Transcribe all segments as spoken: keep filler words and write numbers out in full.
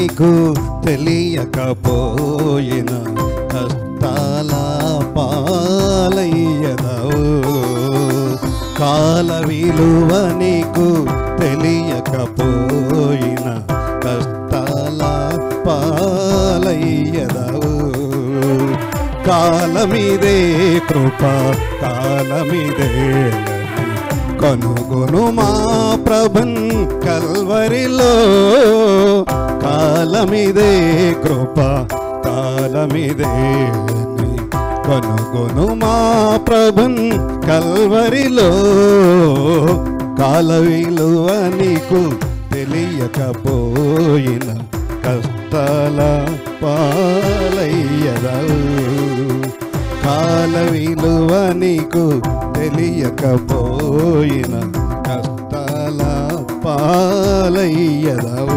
నీకు తెలియకపోయినా కష్టాల పాలయ్యెదవు. కాల విలువ నీకు తెలియకపోయినా కష్టాల పాలయ్యెదవు. కాలమిదే కృప కాలమిదే కనుగొను మా ప్రభన్ కల్వరిలో. కాలమిదే కృప కాలమిదే కనుగొను మా ప్రభన్ కల్వరిలో. కాల విలువ నీకు తెలియకపోయినా కష్టాల పాలయ్యెదవు. కాల విలువ నీకు తెలియకపోయిన కష్టాల పాలయ్యెదవు.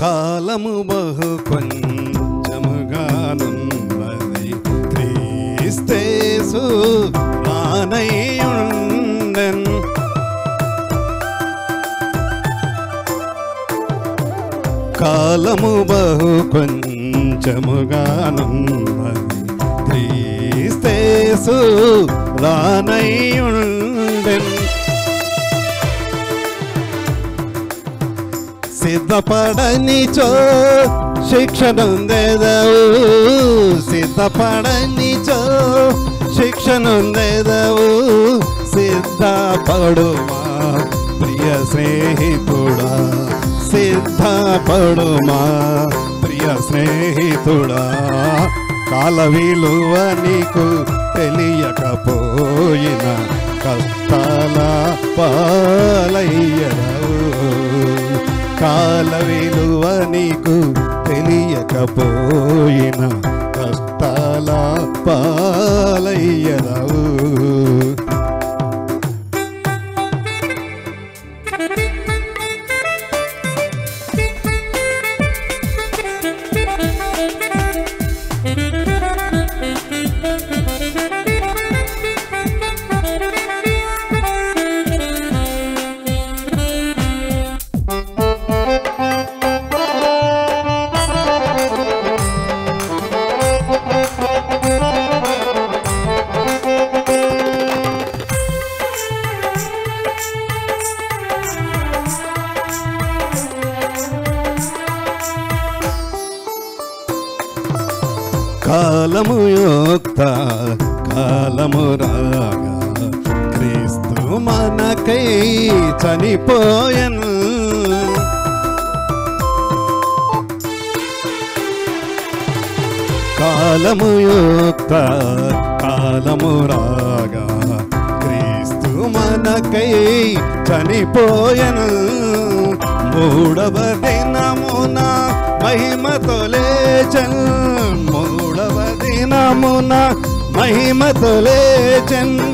కాలము బహు కొంచెముగానున్నది, క్రీస్తేసు రానయ్యుండెన్. కాలము బహు కొంచెముగానున్నది, క్రీస్తేసు రానయ్యుండెన్. సిద్ధపడని చో శిక్షనుందేదవు, సిద్ధపడని చో శిక్షనుందేదవు. సిద్ధపడుమా ప్రియ స్నేహితుడా, సిద్ధపడుమా ప్రియ స్నేహితుడా. కాల విలువ నీకు తెలియకపోయిన కష్టాల పాలయ్యెదవు. కాల విలువ నీకు తెలియకపోయిన కష్టాల పాలయ్యెదవు. కాలము యోక్త కాలము రాగా క్రీస్తు మనకై చనిపోయెను. కాలము యోక్త కాలము రాగా క్రీస్తు మనకై చనిపోయెను. మూడవ దినమున మహిమతో లేచెను, మూడవ దినమున మహిమతో లేచెను.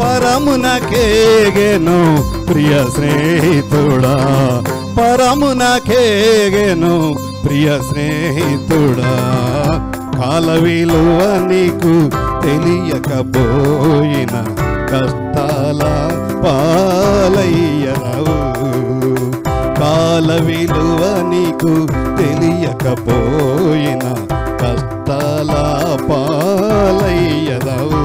పరమునకేగెను ప్రియ స్నేహితుడా, పరమునకేగెను ప్రియ స్నేహితుడా. కాల విలువ నీకు తెలియకపోయిన కష్టాల పాలయ్యెదవు. కాల విలువ నీకు తెలియకపోయిన కష్టాల పాలయ్యెదవు.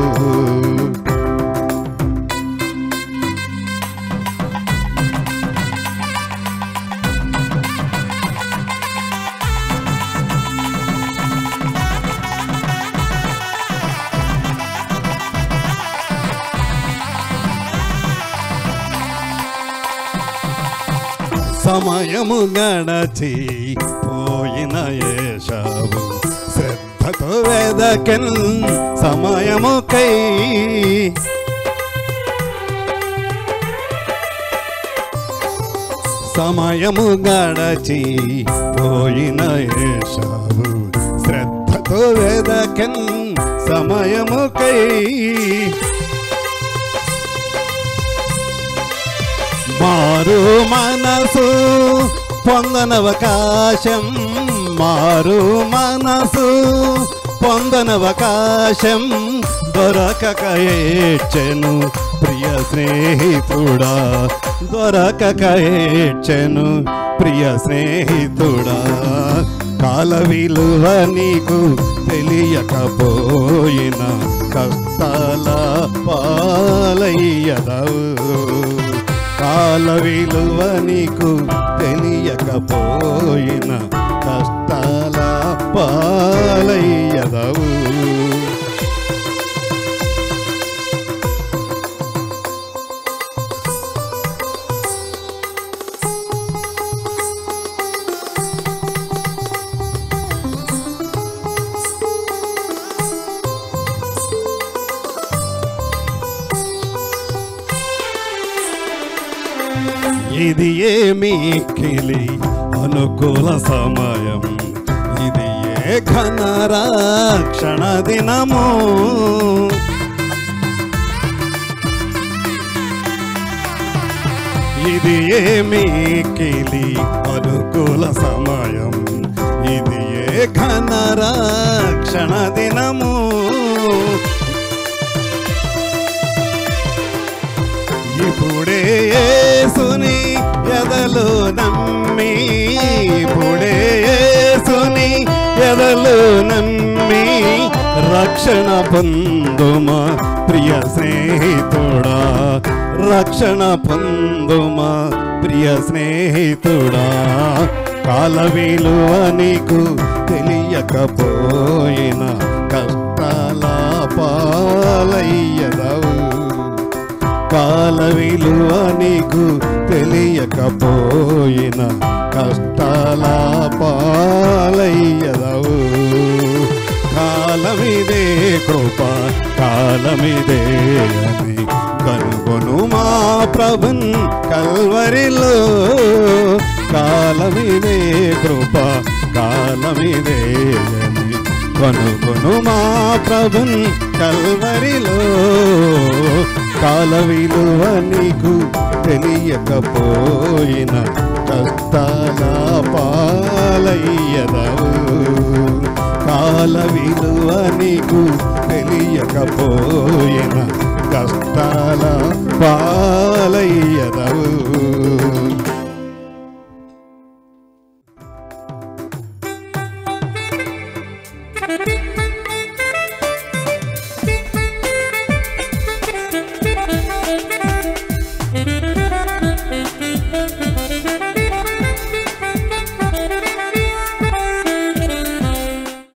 సమయము గడచి పోయిన యేషావు శ్రద్ధతో వెదకెన్ సమయముకై. సమయము గడచి పోయిన యేసావు శ్రద్ధతో వెదకెన్ సమయముకై మారు మనసు పొందనవకాశం మారు మనసు పొందనవకాశం దొరకక ఏడ్చెను ప్రియ స్నేహితుడా దొరకక ఏడ్చెను ప్రియ స్నేహితుడా కాల విలువ నీకు తెలియకపోయినా కష్టాల పాలయ్యదవు కాల విలువ నీకు తెలియకపోయినా కష్టాల పాలయ్యదవు ఇది ఏమి కిలి అనుకూల సమయం ఇది ఏ ఘనరక్షణ దినము ఇది ఏమి కిలి అనుకూల సమయం ఇది ఏ ఘనరక్షణ దినము ఇప్పుడే యేసుని ఎదలు నమ్మి ఇప్పుడే యేసుని ఎదలు నమ్మి రక్షణ పొందుమా ప్రియ స్నేహితుడా రక్షణ పొందుమా ప్రియ స్నేహితుడా కాల విలువ నీకు తెలియకపోయినా కష్టాల పాలయ్యదవు కాల విలువ నీకు తెలియకపోయిన కష్టాల పాలయ్యదవు కాలమిదే కృప కాలమిదే అని కనుగొను మా ప్రభున్ కల్వరిలో కాలమిదే కృప కాలమిదే అని కనుగొను మా ప్రభున్ కల్వరిలో కాల విలువ నీకు తెలియకపోయిన కష్టాల పాలయ్యదవు కాల విలువ నీకు తెలియకపోయిన కష్టాల పాలయ్యదవు